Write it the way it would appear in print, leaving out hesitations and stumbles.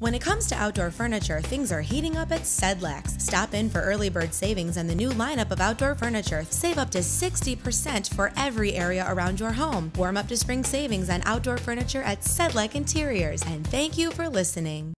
When it comes to outdoor furniture, things are heating up at Sedlak's. Stop in for early bird savings and the new lineup of outdoor furniture. Save up to 60% for every area around your home. Warm up to spring savings on outdoor furniture at Sedlak Interiors. And thank you for listening.